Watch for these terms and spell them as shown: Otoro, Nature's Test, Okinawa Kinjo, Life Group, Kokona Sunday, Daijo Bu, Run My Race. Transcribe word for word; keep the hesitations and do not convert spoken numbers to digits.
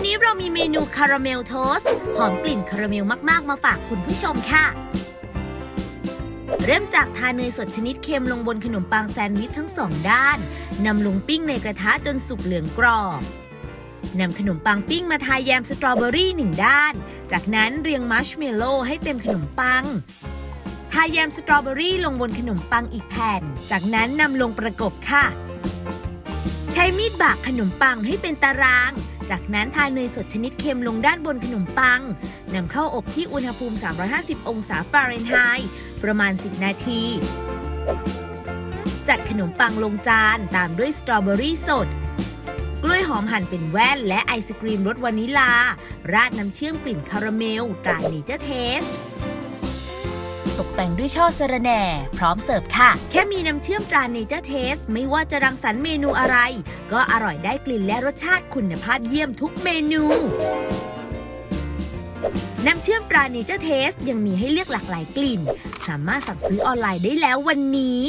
วันนี้เรามีเมนูคาราเมลโทสต์หอมกลิ่นคาราเมลมากๆมาฝากคุณผู้ชมค่ะเริ่มจากทาเนยสดชนิดเค็มลงบนขนมปังแซนด์วิชทั้งสองด้านนำลงปิ้งในกระทะจนสุกเหลืองกรอบนำขนมปังปิ้งมาทาแยมสตรอเบอรี่หนึ่งด้านจากนั้นเรียงมัชเมลโล่ให้เต็มขนมปังทาแยมสตรอเบอรี่ลงบนขนมปังอีกแผ่นจากนั้นนำลงประกบค่ะใช้มีดบากขนมปังให้เป็นตารางจากนั้นทาเนยสดชนิดเค็มลงด้านบนขนมปังนำเข้าอบที่อุณหภูมิสามร้อยห้าสิบองศาฟาเรนไฮต์ประมาณสิบนาทีจัดขนมปังลงจานตามด้วยสตรอเบอรี่สดกล้วยหอมหั่นเป็นแว่นและไอศกรีมรสวานิลาราดน้ำเชื่อมกลิ่นคาราเมลตราเนเจอร์เทสตกแต่งด้วยช่อสะระแหน่พร้อมเสิร์ฟค่ะแค่มีน้ำเชื่อมตราเนเจอร์เทสไม่ว่าจะรังสรรค์เมนูอะไรก็อร่อยได้กลิ่นและรสชาติคุณภาพเยี่ยมทุกเมนูน้ำเชื่อมตราเนเจอร์เทสยังมีให้เลือกหลากหลายกลิ่นสามารถสั่งซื้อออนไลน์ได้แล้ววันนี้